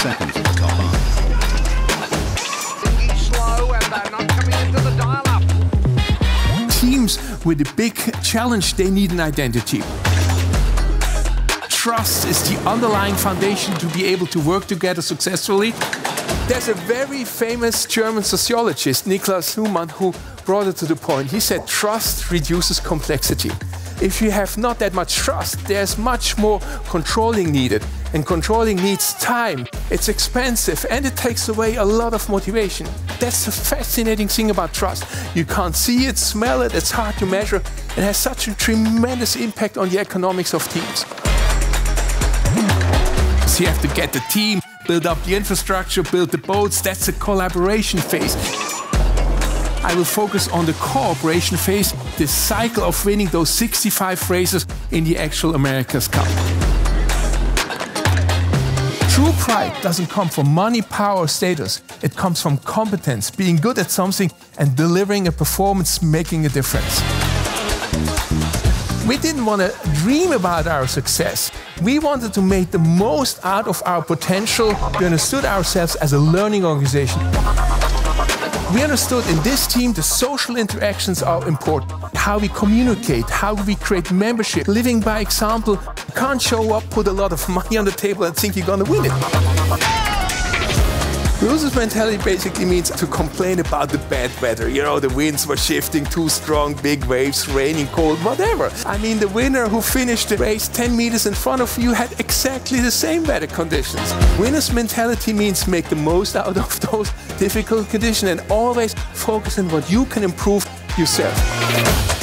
seconds. Slow and they're not coming into the dial-up. Teams with a big challenge, they need an identity. Trust is the underlying foundation to be able to work together successfully. There's a very famous German sociologist, Niklas Luhmann, who brought it to the point. He said, trust reduces complexity. If you have not that much trust, there's much more controlling needed. And controlling needs time. It's expensive and it takes away a lot of motivation. That's the fascinating thing about trust. You can't see it, smell it, it's hard to measure. It has such a tremendous impact on the economics of teams. You have to get the team, build up the infrastructure, build the boats. That's the collaboration phase. I will focus on the cooperation phase, the cycle of winning those 65 races in the actual America's Cup. True pride doesn't come from money, power, or status. It comes from competence, being good at something and delivering a performance, making a difference. We didn't want to dream about our success. We wanted to make the most out of our potential. We understood ourselves as a learning organization. We understood in this team the social interactions are important. How we communicate, how we create membership, living by example. You can't show up, put a lot of money on the table and think you're going to win it. Loser's mentality basically means to complain about the bad weather. You know, the winds were shifting too strong, big waves, raining, cold, whatever. I mean, the winner who finished the race 10 meters in front of you had exactly the same weather conditions. Winner's mentality means make the most out of those difficult conditions and always focus on what you can improve yourself.